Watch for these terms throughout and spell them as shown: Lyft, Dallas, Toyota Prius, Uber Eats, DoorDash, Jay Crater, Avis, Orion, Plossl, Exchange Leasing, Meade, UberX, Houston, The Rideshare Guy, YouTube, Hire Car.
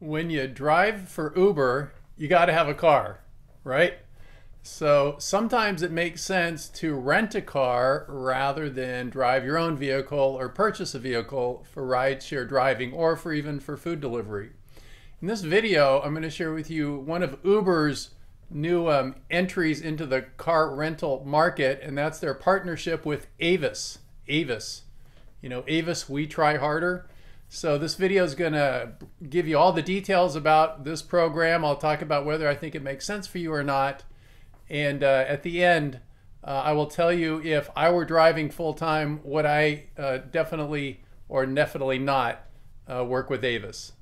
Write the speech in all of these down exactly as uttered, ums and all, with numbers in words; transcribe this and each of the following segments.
when you drive for Uber, you got to have a car, right? So sometimes it makes sense to rent a car rather than drive your own vehicle or purchase a vehicle for rideshare driving or for even for food delivery. In this video, I'm going to share with you one of Uber's new um, entries into the car rental market, and that's their partnership with Avis. Avis. You know, Avis, we try harder. So this video is going to give you all the details about this program. I'll talk about whether I think it makes sense for you or not. And uh, at the end, uh, I will tell you if I were driving full-time, would I uh, definitely or definitely not uh, work with Avis.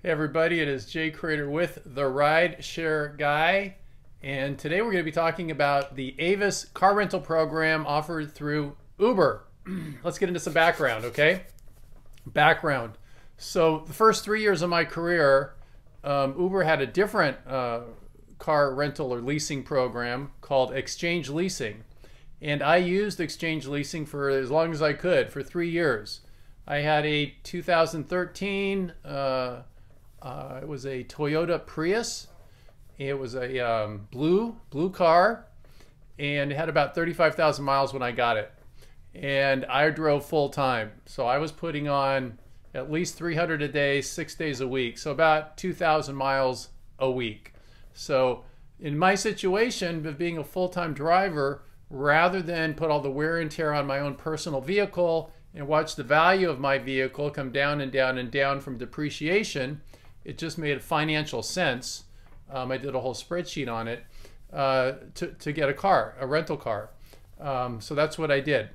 Hey everybody, it is Jay Crater with The Rideshare Guy. And today we're going to be talking about the Avis car rental program offered through Uber. Let's get into some background, okay? Background. So the first three years of my career, um, Uber had a different uh, car rental or leasing program called Exchange Leasing, and I used Exchange Leasing for as long as I could, for three years. I had a two thousand thirteen uh, uh, it was a Toyota Prius. It was a um, blue blue car, and it had about thirty-five thousand miles when I got it, and I drove full-time, so I was putting on at least three hundred a day, six days a week, so about two thousand miles a week. So in my situation, but being a full-time driver, rather than put all the wear and tear on my own personal vehicle and watch the value of my vehicle come down and down and down from depreciation, it just made financial sense. Um, I did a whole spreadsheet on it uh, to, to get a car, a rental car. Um, so that's what I did.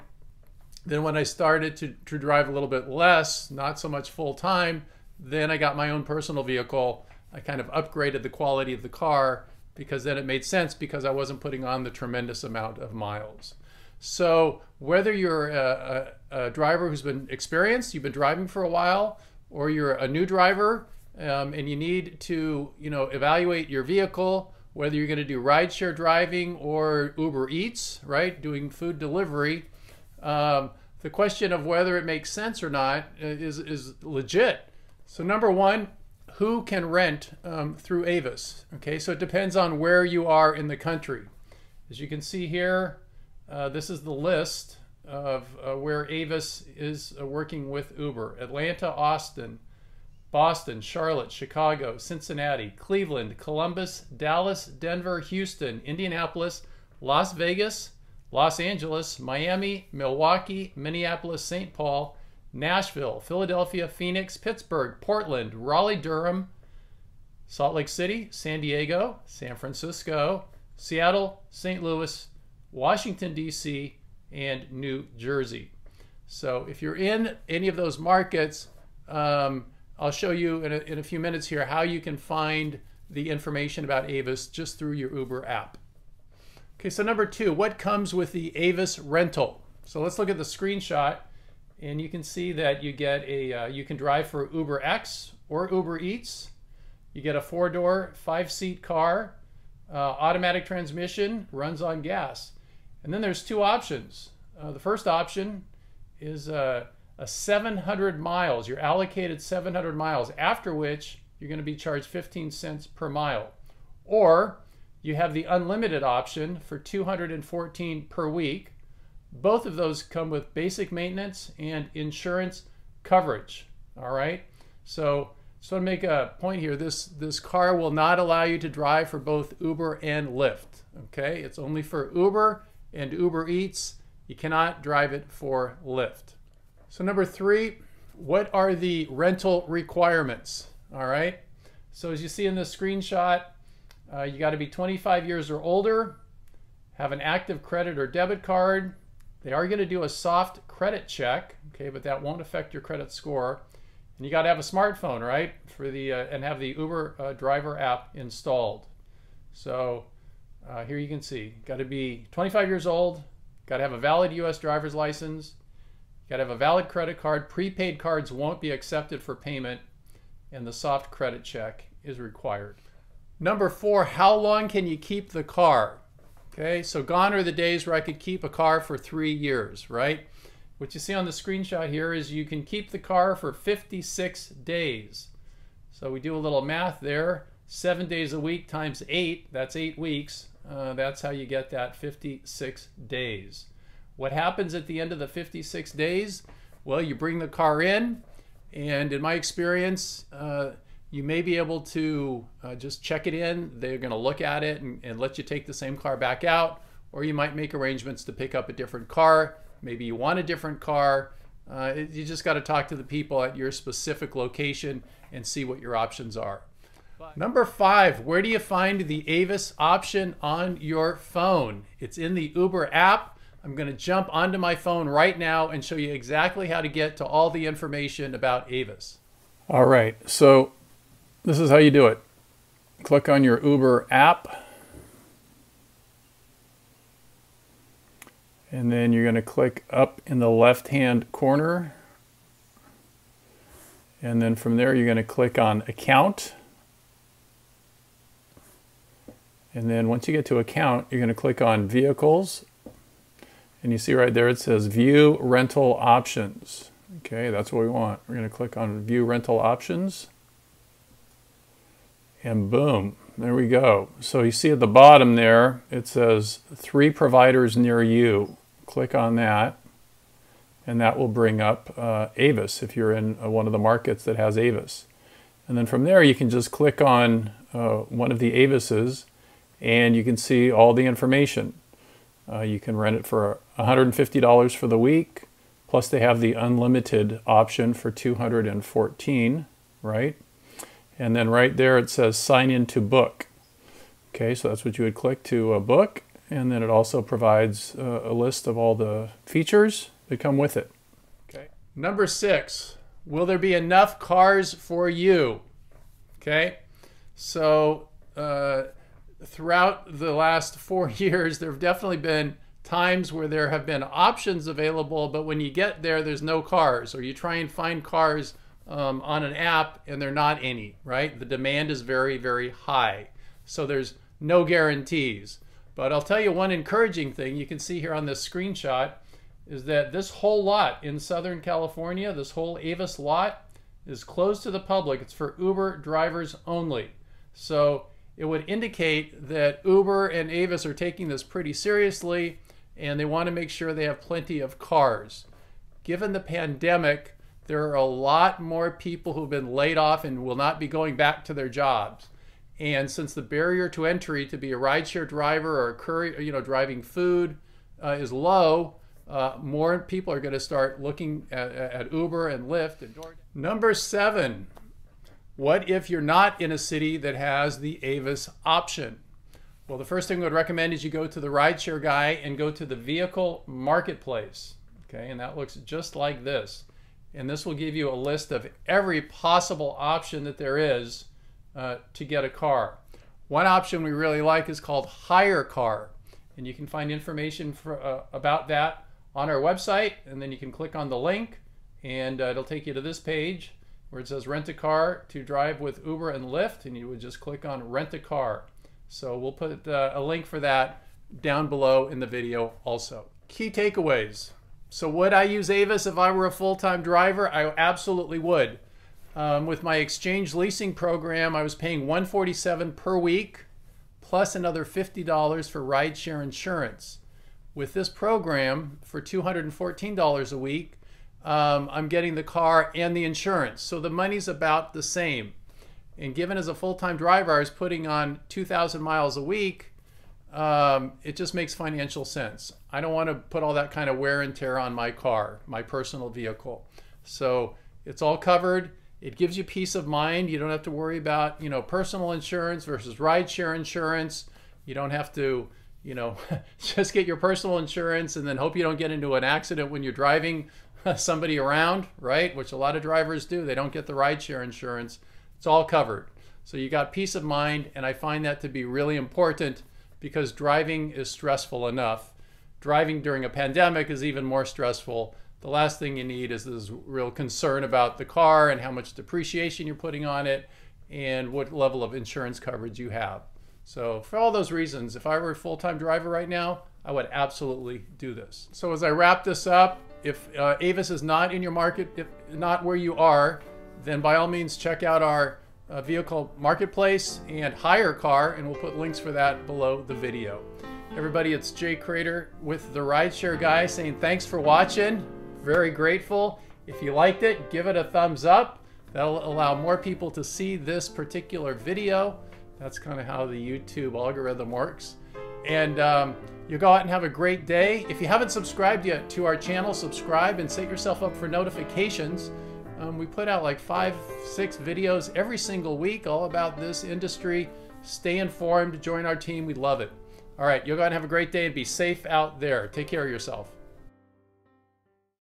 Then when I started to, to drive a little bit less, not so much full-time, then I got my own personal vehicle. I kind of upgraded the quality of the car because then it made sense, because I wasn't putting on the tremendous amount of miles. So whether you're a, a, a driver who's been experienced, you've been driving for a while, or you're a new driver um, and you need to, you know, evaluate your vehicle, whether you're going to do rideshare driving or Uber Eats, right, doing food delivery, um, the question of whether it makes sense or not is, is legit. So number one, who can rent um, through Avis? Okay, so it depends on where you are in the country. As you can see here, uh, this is the list of uh, where Avis is uh, working with Uber. Atlanta, Austin, Boston, Charlotte, Chicago, Cincinnati, Cleveland, Columbus, Dallas, Denver, Houston, Indianapolis, Las Vegas, Los Angeles, Miami, Milwaukee, Minneapolis, Saint Paul, Nashville, Philadelphia, Phoenix, Pittsburgh, Portland, Raleigh, Durham, Salt Lake City, San Diego, San Francisco, Seattle, Saint Louis, Washington, D C, and New Jersey. So if you're in any of those markets, um, I'll show you in a, in a few minutes here how you can find the information about Avis just through your Uber app. Okay, so number two, what comes with the Avis rental? So let's look at the screenshot. And you can see that you get a, uh, you can drive for UberX or Uber Eats. You get a four-door, five-seat car, uh, automatic transmission, runs on gas. And then there's two options. Uh, the first option is uh, a seven hundred miles. You're allocated seven hundred miles, after which you're going to be charged fifteen cents per mile. Or you have the unlimited option for two hundred fourteen per week. Both of those come with basic maintenance and insurance coverage. All right, so just want to make a point here. This this car will not allow you to drive for both Uber and Lyft. Okay, it's only for Uber and Uber Eats. You cannot drive it for Lyft. So number three, what are the rental requirements? All right, so as you see in this screenshot, uh, you got to be twenty-five years or older, have an active credit or debit card. They are going to do a soft credit check, okay, but that won't affect your credit score. And you got to have a smartphone, right, for the uh, and have the Uber uh, driver app installed. So uh, here you can see, got to be twenty-five years old, got to have a valid U S driver's license, got to have a valid credit card. Prepaid cards won't be accepted for payment, and the soft credit check is required. Number four, how long can you keep the car? Okay, so gone are the days where I could keep a car for three years, right? What you see on the screenshot here is you can keep the car for fifty-six days. So we do a little math there. Seven days a week times eight, that's eight weeks. Uh, that's how you get that fifty-six days. What happens at the end of the fifty-six days? Well, you bring the car in, and in my experience, uh, you may be able to uh, just check it in. They're gonna look at it and, and let you take the same car back out, or you might make arrangements to pick up a different car. Maybe you want a different car. Uh, it, you just gotta talk to the people at your specific location and see what your options are. Number five, where do you find the Avis option on your phone? It's in the Uber app. I'm going to jump onto my phone right now and show you exactly how to get to all the information about Avis. All right, so this is how you do it. Click on your Uber app. And then you're going to click up in the left-hand corner. And then from there, you're going to click on Account. And then once you get to Account, you're going to click on Vehicles. And you see right there, it says View Rental Options. Okay, that's what we want. We're going to click on View Rental Options. And boom, there we go. So you see at the bottom there, it says three providers near you. Click on that. And that will bring up uh, Avis if you're in uh, one of the markets that has Avis. And then from there, you can just click on uh, one of the Avises. And you can see all the information. Uh, you can rent it for one hundred fifty dollars for the week, plus they have the unlimited option for two hundred fourteen dollars, right? And then right there it says sign in to book. Okay, so that's what you would click to uh, book, and then it also provides uh, a list of all the features that come with it. Okay. Number six, will there be enough cars for you? Okay, so uh, throughout the last four years, there have definitely been times where there have been options available, but when you get there, there's no cars, or you try and find cars um, on an app and there are not any, right? The demand is very, very high. So there's no guarantees. But I'll tell you one encouraging thing you can see here on this screenshot is that this whole lot in Southern California, this whole Avis lot is closed to the public. It's for Uber drivers only. So it would indicate that Uber and Avis are taking this pretty seriously, and they want to make sure they have plenty of cars. Given the pandemic, there are a lot more people who've been laid off and will not be going back to their jobs. And since the barrier to entry to be a rideshare driver or a courier, you know, driving food uh, is low, uh, more people are going to start looking at, at Uber and Lyft and DoorDash. Number seven. What if you're not in a city that has the Avis option? Well, the first thing I would recommend is you go to the Rideshare Guy and go to the vehicle marketplace. Okay, and that looks just like this. And this will give you a list of every possible option that there is uh, to get a car. One option we really like is called Hire Car. And you can find information for, uh, about that on our website. And then you can click on the link and uh, it'll take you to this page where it says rent a car to drive with Uber and Lyft, and you would just click on rent a car. So we'll put uh, a link for that down below in the video also. Key takeaways. So would I use Avis if I were a full-time driver? I absolutely would. Um, with my Exchange Leasing program, I was paying one hundred forty-seven dollars per week, plus another fifty dollars for rideshare insurance. With this program, for two hundred fourteen dollars a week, Um, I'm getting the car and the insurance. So the money's about the same. And given as a full-time driver, I was putting on two thousand miles a week, um, it just makes financial sense. I don't want to put all that kind of wear and tear on my car, my personal vehicle. So it's all covered. It gives you peace of mind. You don't have to worry about, you know, personal insurance versus rideshare insurance. You don't have to, you know, just get your personal insurance and then hope you don't get into an accident when you're driving somebody around, right? Which a lot of drivers do. They don't get the rideshare insurance. It's all covered. So you got peace of mind, and I find that to be really important because driving is stressful enough. Driving during a pandemic is even more stressful. The last thing you need is this real concern about the car and how much depreciation you're putting on it and what level of insurance coverage you have. So for all those reasons, if I were a full-time driver right now, I would absolutely do this. So as I wrap this up, If uh, Avis is not in your market, if not where you are, then by all means check out our uh, vehicle marketplace and Hire Car, and we'll put links for that below the video. Everybody, it's Jay Crater with The Rideshare Guy saying thanks for watching. Very grateful. If you liked it, give it a thumbs up. That'll allow more people to see this particular video. That's kind of how the YouTube algorithm works. And um, you go out and have a great day. If you haven't subscribed yet to our channel, subscribe and set yourself up for notifications. Um, we put out like five, six videos every single week all about this industry. Stay informed, join our team, we love it. All right, you'll go out and have a great day and be safe out there. Take care of yourself.